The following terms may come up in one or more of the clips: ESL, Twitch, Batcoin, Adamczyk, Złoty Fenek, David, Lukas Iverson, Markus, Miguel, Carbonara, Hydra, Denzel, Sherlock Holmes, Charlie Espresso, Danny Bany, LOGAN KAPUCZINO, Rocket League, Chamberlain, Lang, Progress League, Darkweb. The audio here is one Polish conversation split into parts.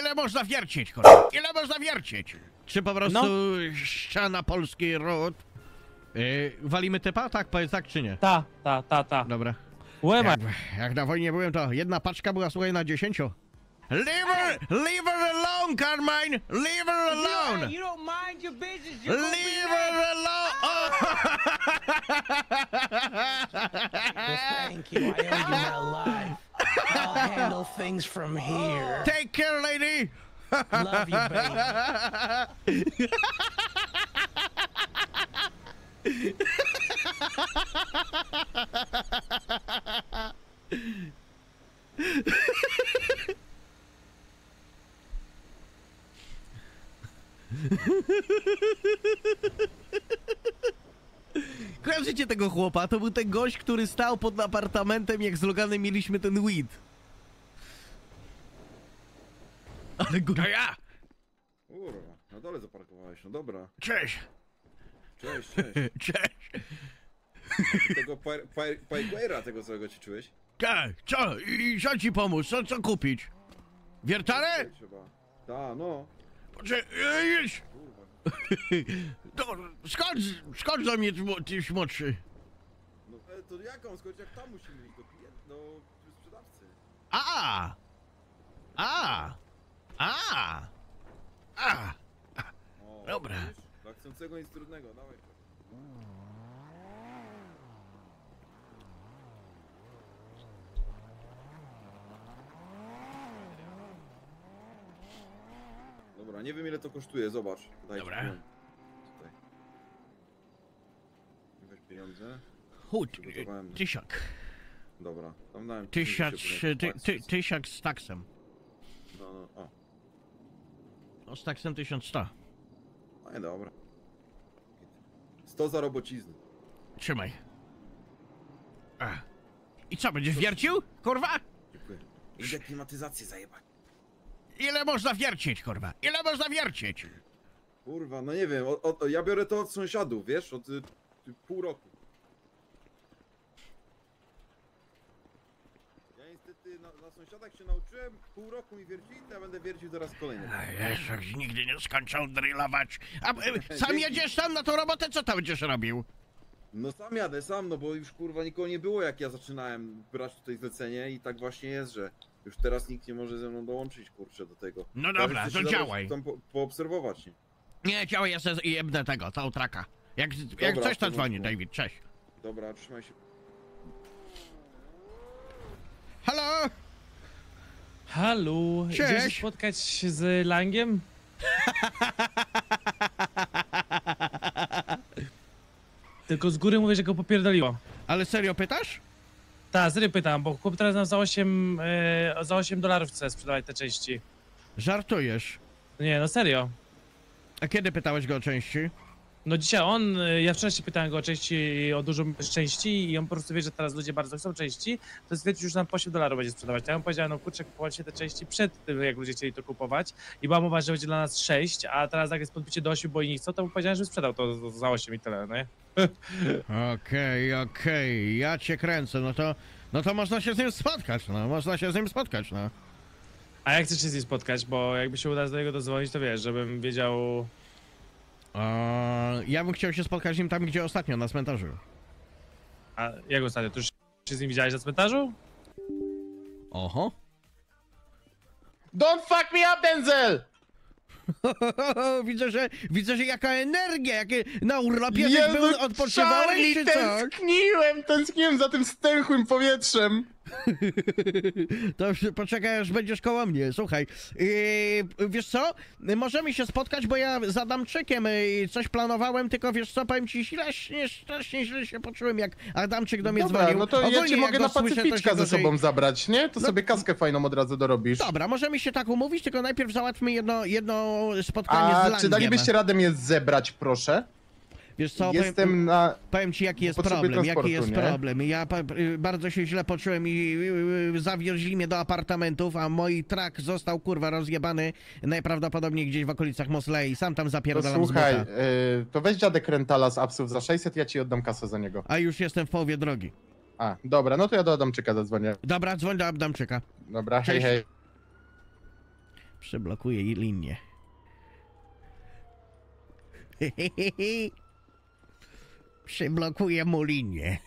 Ile można wiercić, kurwa? Ile można wiercić? Czy po prostu ściana polski ród? Walimy typa? Tak, powiedz tak czy nie? Ta. Dobra. Jak na wojnie byłem, to jedna paczka była, słuchaj, na 10. Leave her alone, Carmine! Leave her alone! You don't mind your business, you leave her alone! Oh. Thank you, I owe you my life. I'll handle things from here. Take care, lady! Love you, baby. Kojarzycie tego chłopa? To był ten gość, który stał pod apartamentem, jak z Loganem mieliśmy ten weed. Ale go... To ja! Kurwa, na dole zaparkowałeś, no dobra. Cześć! Cześć, cześć. Cześć! A ty tego pajguera tego całego ci czułeś? Tak, co? I co ci pomóc? Co kupić? Wiertarę? Tak, no. Idź! Skocz do mnie, ty młodszy. No to jaką? Skocz jak tam musimy iść do sprzedawcy. Dobra. Dla chcącego nic trudnego, dawaj. Dobra, nie wiem ile to kosztuje, zobacz. Daj. Dobra. Tutaj. Weź pieniądze. Chodź, tysiak. Dobra, tam dałem 1000 z taksem. No. No z taksem 1100. No nie, dobra. 100 za robocizny. Trzymaj. I co, będziesz wiercił? Kurwa? Dziękuję. Idę klimatyzację zajebać. Ile można wiercić, kurwa? Ile można wiercić? Kurwa, no nie wiem, ja biorę to od sąsiadów, wiesz, od pół roku. Ja niestety na sąsiadach się nauczyłem, pół roku mi wiercili, to ja będę wiercił zaraz kolejny. Jezus, nigdy nie skończą drillować. A sam jedziesz tam na tą robotę, co tam będziesz robił? No sam jadę, sam, no bo już kurwa nikogo nie było, jak ja zaczynałem brać tutaj zlecenie i tak właśnie jest, że... Już teraz nikt nie może ze mną dołączyć, kurczę, do tego. No dobra, to działaj. Tam poobserwować, nie? Nie, działaj, ja sobie jebnę tego, całą traka. Jak coś to dzwoni, David, cześć. Dobra, trzymaj się. Halo! Halo! Cześć! Chcesz spotkać się z Langiem? Tylko z góry mówię, że go popierdoliło. Ale serio pytasz? Tak, serio pytam, bo chłop teraz nam za $8 chce sprzedawać te części. Żartujesz? Nie, no serio. A kiedy pytałeś go o części? No dzisiaj ja wczoraj się pytałem go o części, o dużo części i on po prostu wie, że teraz ludzie bardzo chcą części, to stwierdził, że nam po $8 będzie sprzedawać. Ja mu powiedziałem, no kurczę, kupować się te części przed tym, jak ludzie chcieli to kupować i była mowa, że będzie dla nas 6, a teraz jak jest podbicie do 8, bo i nie chcą, to mu powiedziałem, że sprzedał to za 8 i tyle, nie? Okej, ja cię kręcę, no to można się z nim spotkać, no. A jak chcesz się z nim spotkać, bo jakby się uda do niego dozwolić, to wiesz, żebym wiedział... Ja bym chciał się spotkać z nim tam, gdzie ostatnio, na cmentarzu. A jak ostatnio? Tu już się z nim widziałeś na cmentarzu? Oho. Don't fuck me up, Denzel! Widzę, że jaka energia, jakie na urlopie były, odpoczywałeś, czy co? Tęskniłem za tym stęchłym powietrzem. To już poczekaj, aż będziesz koło mnie, słuchaj. Wiesz co, możemy się spotkać, bo ja z Adamczykiem coś planowałem, tylko wiesz co, powiem ci, strasznie źle się poczułem, jak Adamczyk do mnie dzwonił. No to ogólnie, ja cię mogę na pacyficzka ze sobą zabrać, nie? To sobie kaskę fajną od razu dorobisz. Dobra, możemy się tak umówić, tylko najpierw załatwmy jedno spotkanie z Langiem. A czy dalibyście radę mnie zebrać, proszę? Wiesz co, powiem ci jaki jest problem. Ja bardzo się źle poczułem i zawieźli mnie do apartamentów, a mój trak został kurwa rozjebany najprawdopodobniej gdzieś w okolicach Mosley. Sam tam zapierdalam. To słuchaj, to weź dziadek rentala z Absów za 600, ja ci oddam kasę za niego. A już jestem w połowie drogi. A, dobra, no to ja do Adamczyka zadzwonię. Dobra, dzwoń do Adamczyka. Dobra, cześć. Hej. Przyblokuje linię. Przyblokuje mu linię.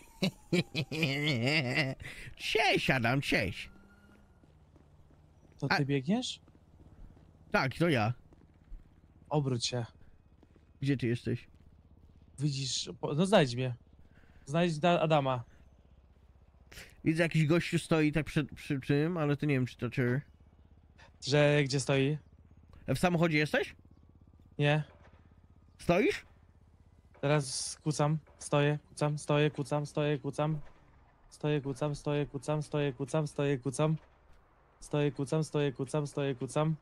Cześć, Adam, cześć. To ty biegniesz? Tak, to ja. Obróć się. Gdzie ty jesteś? Widzisz, no znajdź mnie. Znajdź Adama. Widzę, jakiś gościu stoi tak przy czym, ale to nie wiem, czy to czy... Że gdzie stoi? W samochodzie jesteś? Nie. Stoisz? Teraz kucam, stoję, kucam, stoję, kucam, stoję, kucam. Stoję, kucam, stoję, kucam, stoję, kucam, stoję, kucam. Stoję, kucam, stoję, kucam, stoję, kucam.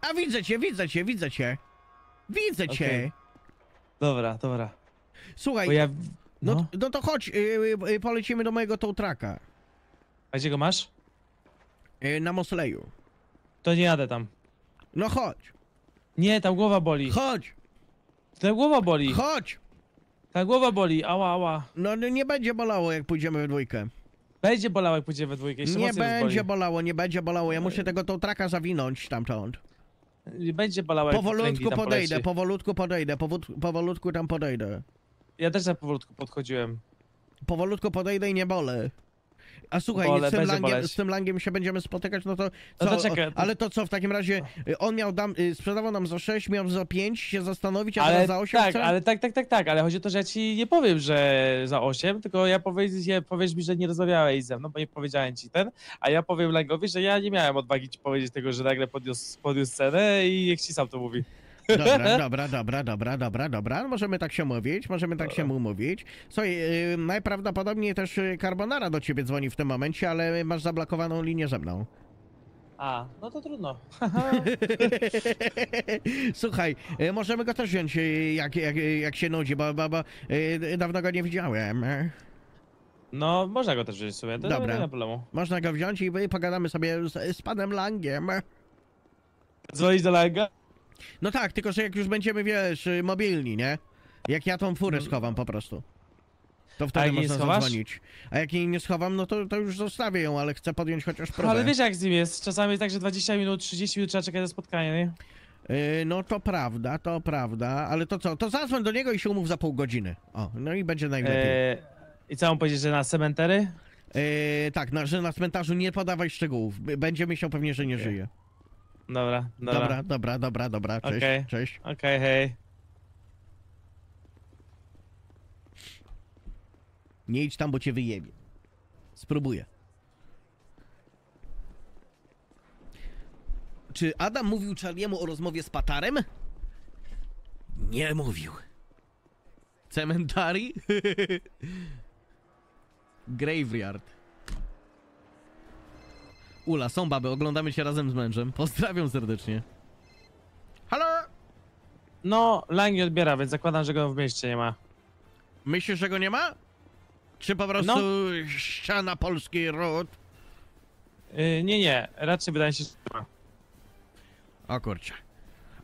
A widzę cię, widzę cię, widzę cię. Widzę cię. Okay. Dobra, dobra. Słuchaj, ja... no to chodź, polecimy do mojego tow trucka. A gdzie go masz? Na Mosleju. To nie jadę tam. No chodź. Nie, tam głowa boli. Chodź. Ta głowa boli. Chodź. Ta głowa boli, ała, ała. No nie będzie bolało, jak pójdziemy we dwójkę. Będzie bolało, jak pójdziemy we dwójkę. Jeszcze nie będzie bolało, nie będzie bolało. Ja muszę tego tow trucka zawinąć tamtąd. Nie będzie bolało, jak powolutku podejdę, powolutku podejdę, powolutku tam podejdę. Ja też za powolutku podchodziłem. Powolutku podejdę i nie bolę. A słuchaj, bole, z tym Langiem się będziemy spotykać, no to... Co, no to czekaj, ale to co, w takim razie on miał sprzedawał nam za 6, miał za 5 się zastanowić, a za 8... Tak, ale tak, ale chodzi o to, że ja ci nie powiem, że za 8, tylko ja powiesz mi, że nie rozmawiałeś ze mną, bo nie powiedziałem ci a ja powiem Langowi, że ja nie miałem odwagi ci powiedzieć tego, że nagle podniósł cenę i niech ci sam to mówi. Dobra, dobra, możemy tak się umówić, Słuchaj, najprawdopodobniej też Carbonara do ciebie dzwoni w tym momencie, ale masz zablokowaną linię ze mną. A, no to trudno. Słuchaj, możemy go też wziąć, jak się nudzi, bo dawno go nie widziałem. No, można go też wziąć sobie, to dobra. Nie ma problemu. Można go wziąć i pogadamy sobie z panem Langiem. Dzwonić do Langa? No tak, tylko że jak już będziemy, wiesz, mobilni, nie? Jak ja tą furę schowam po prostu, to wtedy można zadzwonić. A jak jej nie schowam, no to już zostawię ją, ale chcę podjąć chociaż próbę. Ale wiesz jak z nim jest, czasami jest tak, że 20 minut, 30 minut trzeba czekać na spotkanie, nie? No to prawda, ale to co? To zadzwoń do niego i się umów za pół godziny. O, no i będzie najlepiej. I co mu powiedzieć, że na cementery? Tak, że na cmentarzu nie podawaj szczegółów, będzie myślał pewnie, że nie żyje. Dobra, dobra, cześć, okay. Cześć. Okej, okay, hej. Nie idź tam, bo cię wyjebie. Spróbuję. Czy Adam mówił Charliemu o rozmowie z Patarem? Nie mówił. Cementari? Graveyard. Ula, są baby, oglądamy się razem z mężem. Pozdrawiam serdecznie. Halo? No, Lang nie odbiera, więc zakładam, że go w mieście nie ma. Myślisz, że go nie ma? Czy po prostu ściana polski ród? Nie, nie. Raczej wydaje się, że nie ma. O kurczę.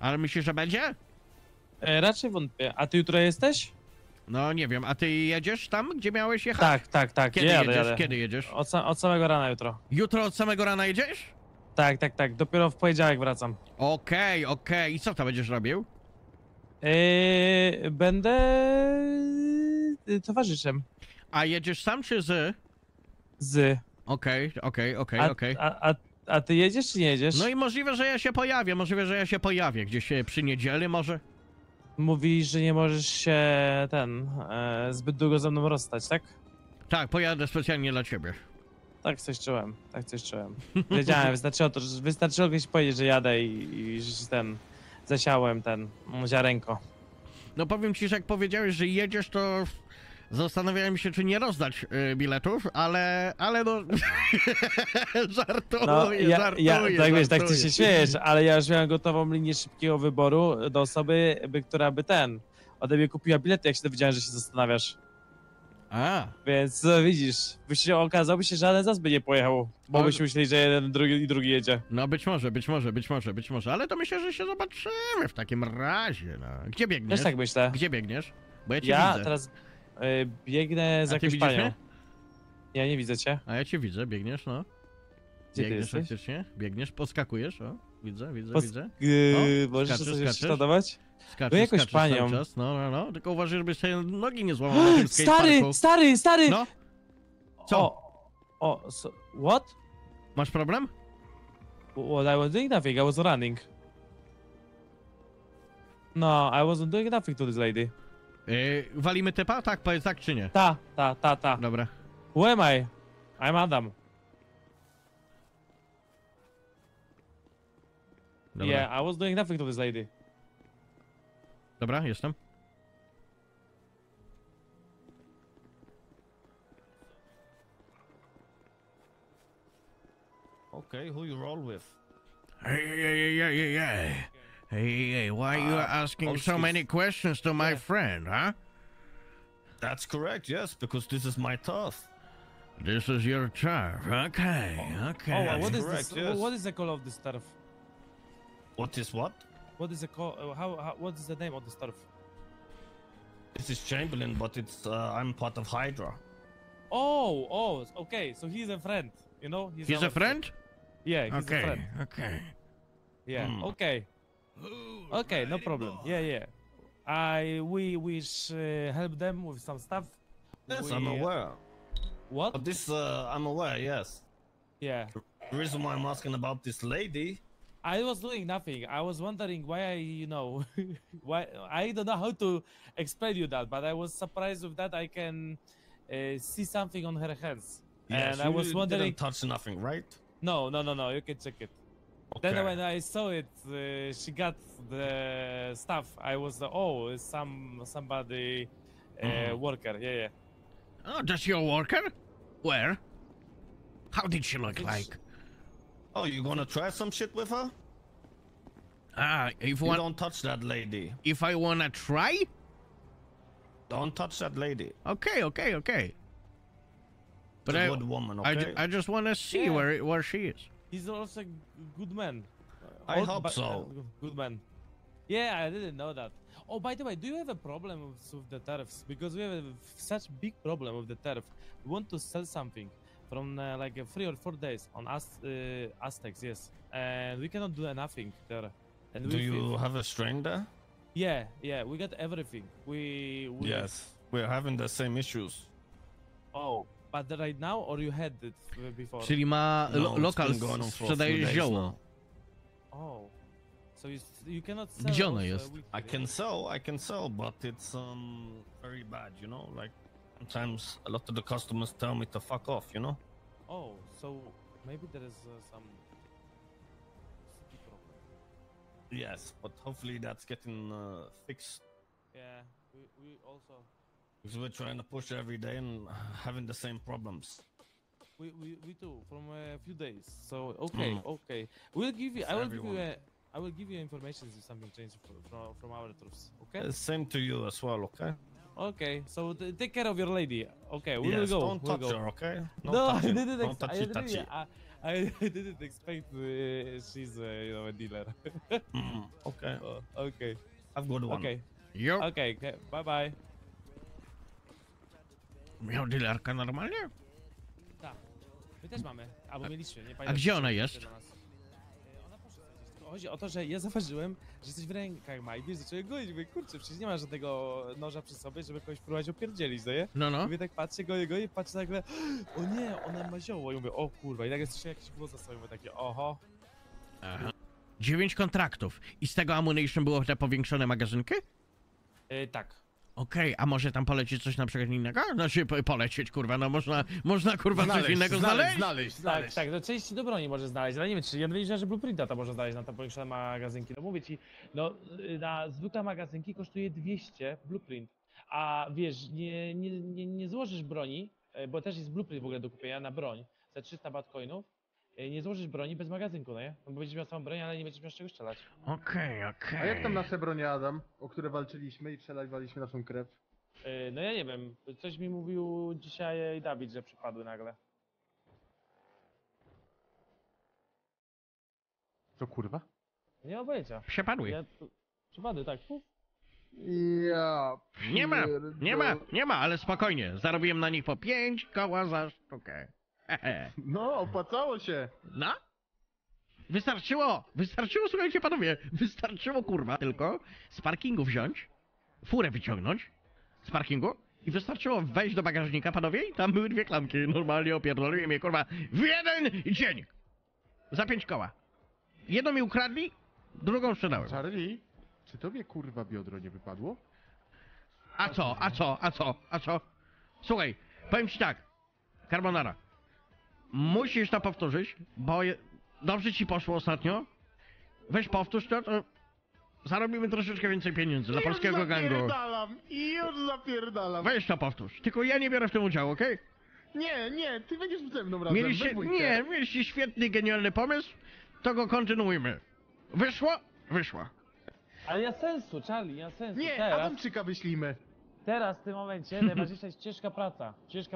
Ale myślisz, że będzie? Raczej wątpię. A ty jutro jesteś? No nie wiem, a ty jedziesz tam, gdzie miałeś jechać? Tak, tak. Kiedy jedziesz? Kiedy jedziesz? Od samego rana jutro. Jutro od samego rana jedziesz? Tak, tak. Dopiero w poniedziałek wracam. Okej, okej. I co to będziesz robił? Będę... towarzyszem. A jedziesz sam czy z? Z. Okej, okej. A ty jedziesz czy nie jedziesz? No i możliwe, że ja się pojawię. Możliwe, że ja się pojawię gdzieś przy niedzieli może. Mówisz, że nie możesz się zbyt długo ze mną rozstać, tak? Tak, pojadę specjalnie dla ciebie. Tak coś czułem, Wiedziałem, wystarczyło kiedyś powiedzieć, że jadę i zasiałem ziarenko. No powiem ci, że jak powiedziałeś, że jedziesz, to zastanawiałem się, czy nie rozdać biletów, ale no... żartuję, żartuję. Tak wiesz, tak ty się śmiejesz, ale ja już miałem gotową linię szybkiego wyboru do osoby, która by ode mnie kupiła bilety, jak się dowiedziałem, że się zastanawiasz. A. Więc co widzisz, okazałoby się, że żaden z nas by nie pojechał, bo byśmy myśleli, że jeden drugi jedzie. No być może, ale to myślę, że się zobaczymy w takim razie, no. Gdzie biegniesz? Też tak myślę. Gdzie biegniesz? Bo ja cię widzę. Teraz... biegnę za jakąś panią. Ja nie widzę cię. A ja cię widzę, biegniesz, no. Gdzie biegniesz faktycznie, biegniesz, poskakujesz, o. Widzę. Możesz coś jeszcze dodawać? Skaczesz, no jakoś panią. No. Tylko uważaj, żeby się nogi nie złamał na tym skateparku. Stary! No? Co? What? Masz problem? What I was doing nothing, I was running. No, I wasn't doing nothing to this lady. Walimy typa? Tak, powiedz tak czy nie? Ta. Dobra. Who am I? I'm Adam. Dobra. Yeah, I was doing nothing to this lady. Dobra, jestem. Okay, who you roll with? Hey, why you are asking so many questions to my friend, huh? That's correct, yes, because this is my turf. This is your turf, okay. Oh, what is correct, this? Yes. What is the call of this turf? What is what? What is the call? What is the name of this turf? This is Chamberlain, but it's I'm part of Hydra. Oh, okay. So he's a friend, you know. He's a friend. Yeah. He's a friend. Okay. Yeah. Okay. Okay. No problem. Yeah. We wish help them with some stuff. Yes, I'm aware. What? But this I'm aware. Yes. Yeah. The reason why I'm asking about this lady. I was doing nothing. I was wondering why why I don't know how to explain you that, but I was surprised with that. I can see something on her hands, and I was wondering. Didn't touch nothing, right? No. You can check it. Okay. Then when I saw it, she got the stuff. I was somebody worker. Yeah. Oh, that's your worker? Where? How did she look like? Oh, you gonna try some shit with her? Don't touch that lady. If I wanna try? Don't touch that lady. Okay. But a good woman, okay? I just wanna see where she is. He's also a good man. I hope so. Good man. Yeah, I didn't know that. Oh, by the way, do you have a problem with the tariffs? Because we have such big problem with the tariff. We want to sell something. From like 3 or 4 days on Aztecs, yes, and we cannot do nothing there. And do you have a string there? Yeah, we got everything. We yes, we're having the same issues. Oh, but right now, or you had it before? Czyli ma local sprzedaje zioło. Oh, so you cannot sell. Gdzie ono jest? I can sell, but it's very bad, you know, like. Sometimes a lot of the customers tell me to fuck off, you know? Oh, so maybe there is some problem. Yes, but hopefully that's getting fixed. Yeah, we also... Because we're trying to push every day and having the same problems. We too, from a few days. So, okay. I will give you information if something changes from our troops, okay? Same to you as well, okay? Okay, so take care of your lady. Okay, we will go. Don't touch her, okay? No, I didn't expect she's a dealer. Okay. Okay. Have a good one. Okay. Yep. Okay. Bye. Miał dealerka normalnie? Tak. My też mamy. Albo mieliśmy, nie pamiętam. A gdzie ona jest? Chodzi o to, że ja zauważyłem, że jesteś w rękach Majdy, zacząłem gonić, mówię, kurczę, przecież nie ma żadnego noża przy sobie, żeby kogoś próbować opierdzielić, no nie? No. Mówię, tak patrzę, gonię, patrzę nagle, o nie, ona ma zioło i mówię, o kurwa, i nagle słyszę jakiś głos za sobą, mówię takie, oho. Aha. 9 kontraktów i z tego ammunition było te powiększone magazynki? Tak. Okej, a może tam polecieć coś na przykład innego? Znaczy polecieć, kurwa, no można kurwa coś innego znaleźć. Tak, no części do broni może znaleźć, ale nie wiem, czy ja myślę, że blueprinta to może znaleźć na tam powiększone magazynki. No mówię ci, no na zwykłe magazynki kosztuje 200 blueprint, a wiesz, nie złożysz broni, bo też jest blueprint w ogóle do kupienia na broń za 300 batcoinów. Nie złożysz broni bez magazynku, no nie? No bo będziesz miał samą broń, ale nie będziesz miał z czego strzelać. Okej. A jak tam nasze bronie, Adam, o które walczyliśmy i przelewaliśmy naszą krew? No ja nie wiem, coś mi mówił dzisiaj David, że przypadły nagle. Co kurwa? Nie mam pojęcia. Przepadły. Przepadły, tak. Puf. Ja... Nie ma, ale spokojnie. Zarobiłem na nich po 5 koła za sztukę. No, opłacało się. No? Wystarczyło! Wystarczyło, słuchajcie panowie, wystarczyło kurwa tylko z parkingu wziąć, furę wyciągnąć z parkingu i wystarczyło wejść do bagażnika, panowie, i tam były dwie klamki. Normalnie opierdoliłem je kurwa w jeden dzień! Za 5 koła. Jedną mi ukradli, drugą sprzedałem. Charlie, czy tobie kurwa biodro nie wypadło? A co? Słuchaj, powiem ci tak, Carbonara, musisz to powtórzyć, bo dobrze ci poszło ostatnio. Weź powtórz to, to zarobimy troszeczkę więcej pieniędzy dla polskiego gangu. Już zapierdalam. Weź to powtórz, tylko ja nie biorę w tym udziału, okej? Okay? Nie, ty będziesz ze mną razem. Mieliście świetny, genialny pomysł, to go kontynuujmy. Wyszło. Ale ja sensu, Charlie, ja sensu. Nie, Adamczyka myślimy. Teraz, w tym momencie, najważniejsza jest ciężka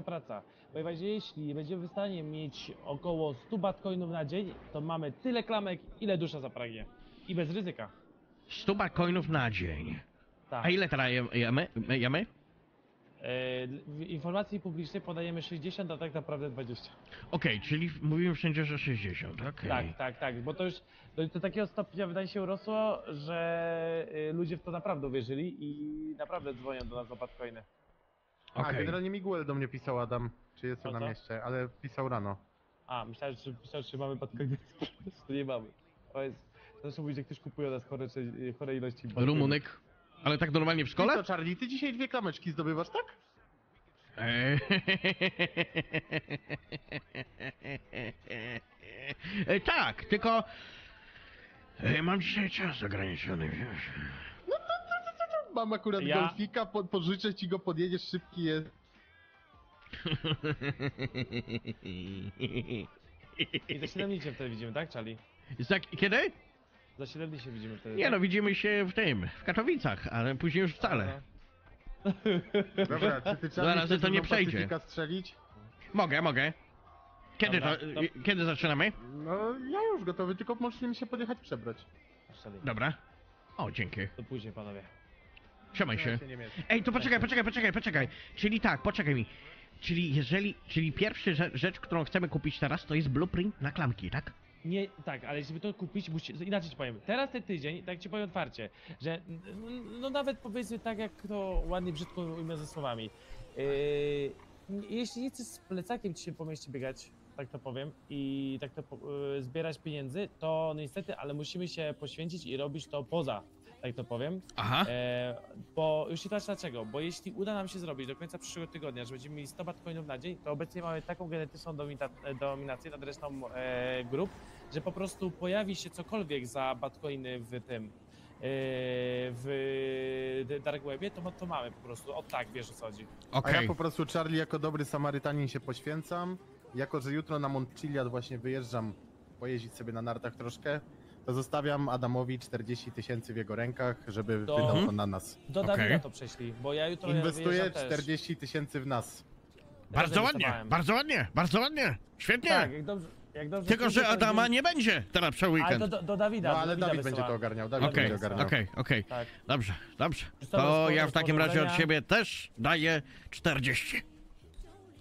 praca. Bo jeśli będziemy w stanie mieć około 100 batcoinów na dzień, to mamy tyle klamek, ile dusza zapragnie. I bez ryzyka. 100 batcoinów na dzień. Tak. A ile teraz jemy? W informacji publicznej podajemy 60, a tak naprawdę 20. Okej, czyli mówimy wszędzie, że 60, okej. Tak, bo to już do takiego stopnia wydaje się urosło, że ludzie w to naprawdę uwierzyli i naprawdę dzwonią do nas o Batcoiny. Okay. A generalnie Miguel do mnie pisał, Adam, czy jest on na mieście, ale pisał rano. A, myślałem, że pisał, czy mamy Batcoiny, to nie mamy. To jest, zresztą mówić, że ktoś kupuje od nas chore ilości Batcoiny. Rumunek. Ale tak normalnie w szkole? I to, Charlie, ty dzisiaj 2 klameczki zdobywasz, tak? Tak, tylko... mam dzisiaj czas ograniczony, wiesz? No to mam akurat golfika, pożyczę ci go, podjedziesz, szybki jest. I za 7 dni wtedy widzimy, tak, Charlie? Kiedy? Za 7 dni się widzimy wtedy. Nie no, widzimy się w Katowicach, ale później już wcale. Dobra, czy ty razy to nie przejdzie. Strzelić? Mogę. Kiedy zaczynamy? No, ja już gotowy, tylko możecie mi się podjechać przebrać. Dobra. O, dzięki. To później, panowie. Trzymaj się. Ej, to poczekaj. Czyli tak, poczekaj mi. Czyli pierwsza rzecz, którą chcemy kupić teraz, to jest blueprint na klamki, tak? Nie, tak, ale żeby to kupić, inaczej ci powiem, teraz ten tydzień, tak ci powiem otwarcie, że no nawet powiedzmy tak, jak to ładnie brzydko ujmę ze słowami, jeśli nie chcesz z plecakiem ci się po mieście biegać, tak to powiem, i tak to zbierać pieniędzy, to niestety, ale musimy się poświęcić i robić to poza, tak to powiem. Aha. Bo już się tłumaczę dlaczego, bo jeśli uda nam się zrobić do końca przyszłego tygodnia, że będziemy mieli 100 batcoinów na dzień, to obecnie mamy taką genetyczną dominację nad resztą grup, że po prostu pojawi się cokolwiek za batcoiny w tym, w Darkwebie, to mamy po prostu, o tak, wiesz o co chodzi. Okay. A ja po prostu, Charlie, jako dobry Samarytanin się poświęcam, jako że jutro na Montchiliad właśnie wyjeżdżam pojeździć sobie na nartach troszkę, to zostawiam Adamowi 40 000 w jego rękach, żeby wydał to na nas. Do Dawida to prześlij, bo ja jutro inwestuję 40 000 w nas. Bardzo ładnie, świetnie. Tak, jak dobrze tylko, że Adama nie będzie teraz przez weekend. Ale do Dawida. No, ale Dawid będzie to ogarniał. Okej. Tak. Dobrze. To ja w takim razie od siebie też daję 40.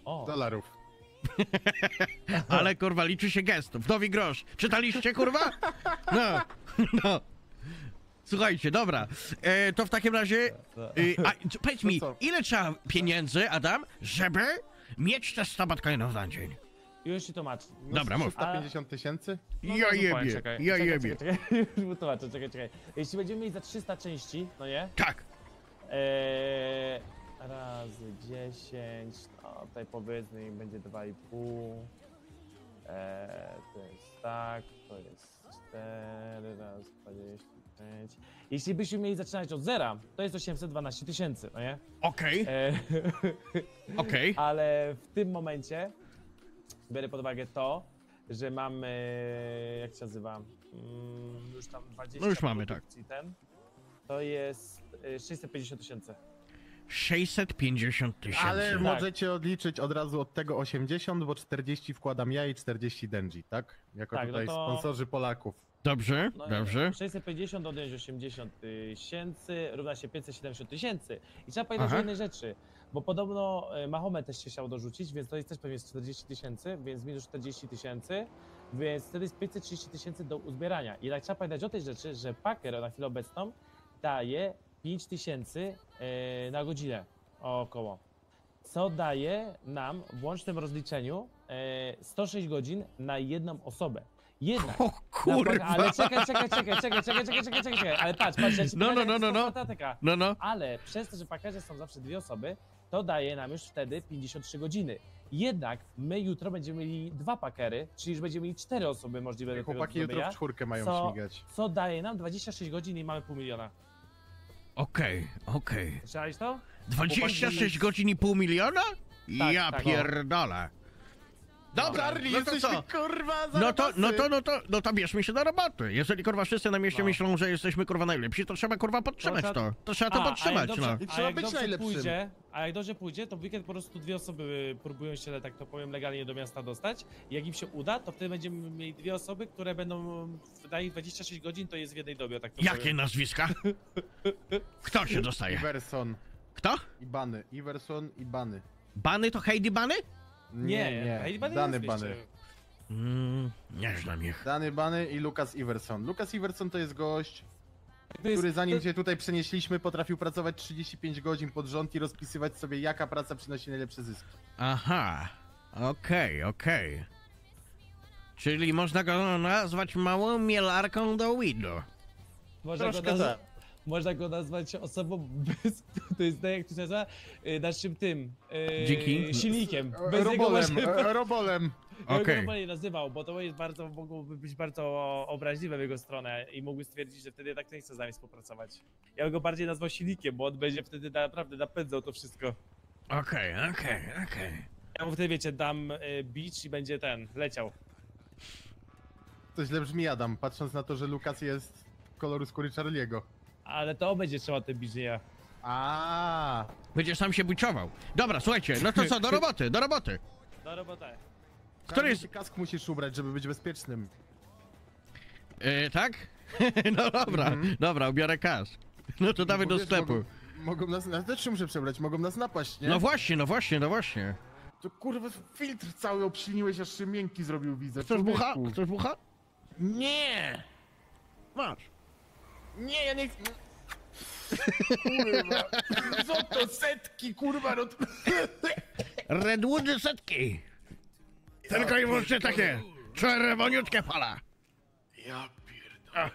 $40. Ale kurwa, liczy się gest. Wdowi grosz. Czytaliście kurwa? No. Słuchajcie, dobra. To w takim razie... powiedz mi, ile trzeba pieniędzy, Adam, żeby mieć te 100 batcoinów na dzień? Już ci tłumaczę. Dobra, mów. 350 000? No, ja jebie. Już tłumaczę, czekaj. Jeśli będziemy mieli za 300 części, no nie? Tak. Razy 10, no tutaj powiedzmy będzie 2,5, to jest tak, to jest 4 razy 25. Jeśli byśmy mieli zaczynać od zera, to jest 812 000, no nie? Okej. Ale w tym momencie biorę pod uwagę to, że mamy, jak się nazywa, już tam 20. No już mamy, tak. To jest 650 000. 650 000. Ale tak. Możecie odliczyć od razu od tego 80, bo 40 wkładam ja i 40 Denji, tak? Jako tak, tutaj no to... sponsorzy Polaków. Dobrze, no dobrze. 650 odjąć 80 000 równa się 570 000. I trzeba pamiętać o innej rzeczy, bo podobno Mahomet też się chciał dorzucić, więc to jest też pewnie 40 000, więc minus 40 000. Więc wtedy jest 530 tysięcy do uzbierania. I tak trzeba pamiętać o tej rzeczy, że pakier na chwilę obecną daje 5 tysięcy na godzinę około. Co daje nam w łącznym rozliczeniu 106 godzin na jedną osobę. Jednak, o kurwa. Ale czekaj, ale patrz, ja ci no. Ale przez to, że w pakerze są zawsze dwie osoby, to daje nam już wtedy 53 godziny. Jednak my jutro będziemy mieli dwa pakery, czyli już będziemy mieli 4 osoby możliwe do chłopaki jutro w czwórkę mają śmigać. Co daje nam 26 godzin i mamy pół miliona. Okej. Słyszałeś to? 26 godzin i pół miliona? Tak, ja pierdolę. Dobra, jesteśmy kurwa za No to bierzmy się do roboty. Jeżeli kurwa wszyscy na mieście myślą, że jesteśmy kurwa najlepsi, to trzeba kurwa podtrzymać to. To trzeba to podtrzymać, no. I trzeba być najlepszym. A jak dobrze pójdzie, to w weekend po prostu dwie osoby próbują się, tak to powiem, legalnie do miasta dostać. Jak im się uda, to wtedy będziemy mieli dwie osoby, które będą na ich 26 godzin, to jest w jednej dobie, tak to powiem. Jakie nazwiska? Kto się dostaje? Iverson. Kto? I Bany. Iverson i Bany. Bany to Heidi Bany? Nie. Danny Bany. Nie znam ich. Danny Bany i Lukas Iverson. Lukas Iverson to jest gość, który zanim się tutaj przenieśliśmy, potrafił pracować 35 godzin pod rząd i rozpisywać sobie, jaka praca przynosi najlepsze zyski. Aha, okej. Czyli można go nazwać małą mielarką do weedu. Można go nazwać osobą bez... To jest tak, jak to się nazywa? Naszym tym... silnikiem. Bez robolem. Ja bym go normalnie nazywał, bo to jest bardzo, mogłoby być bardzo obraźliwe w jego stronę i mógłby stwierdzić, że wtedy tak nie chce z nami współpracować. Ja bym go bardziej nazwał silnikiem, bo on będzie wtedy naprawdę napędzał to wszystko. Okej. Ja mu wtedy, wiecie, dam beach i będzie ten, leciał. To źle brzmi, Adam, patrząc na to, że Lukas jest koloru skóry Charlie'ego. Ale to będzie trzeba te biżnia. Będziesz sam się buczował. Dobra, słuchajcie, no to co, do roboty. Do roboty. Który jest... kask musisz ubrać, żeby być bezpiecznym. Tak? No dobra, dobra, ubiorę kask. No to dawaj do sklepu. Mogą nas też muszę przebrać, mogą nas napaść, nie? No właśnie. To kurwa filtr cały obsilniłeś, aż się miękki zrobił, widzę. Chcesz bucha? Nie! Masz. Nie, ja nie chcę. Kurwa. Co to setki, kurwa, no to... Redwoody setki. Tylko i wyłącznie takie. Czerwoniutkie fala. Ja pierdolę.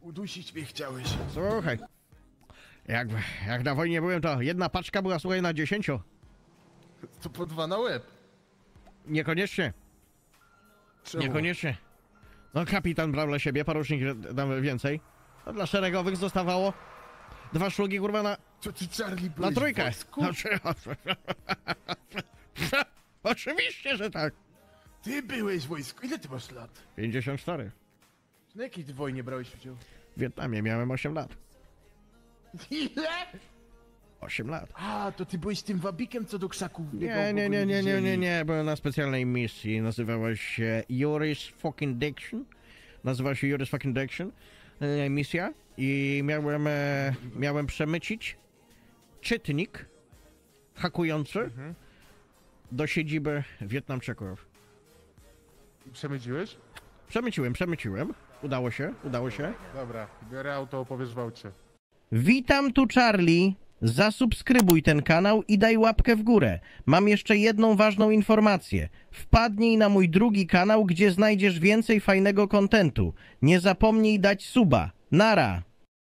Udusić mnie chciałeś. Słuchaj. Jak na wojnie byłem, to jedna paczka była, słuchaj, na 10. To po 2 na łeb. Niekoniecznie. Czemu? Niekoniecznie. No kapitan brał dla siebie, porucznik dam więcej. A dla szeregowych zostawało 2 szlugi, kurwa, na... Co ty, Charlie, na trójkę. Oczywiście, że tak. Ty byłeś w wojsku. Ile ty masz lat? 54. Na jakiej ty wojnie brałeś udział? W Wietnamie miałem 8 lat. Ile? 8 lat. A, to ty byłeś tym wabikiem, co do krzaków biegał. Nie, byłem na specjalnej misji. Nazywała się Jurisdiction. Misja i miałem przemycić czytnik hakujący do siedziby Wietnamczyków. Przemyciłeś? Przemyciłem. Udało się. Dobra, biorę auto, opowiesz w aucie. Witam, tu Charlie. Zasubskrybuj ten kanał i daj łapkę w górę. Mam jeszcze jedną ważną informację. Wpadnij na mój drugi kanał, gdzie znajdziesz więcej fajnego kontentu. Nie zapomnij dać suba. Nara!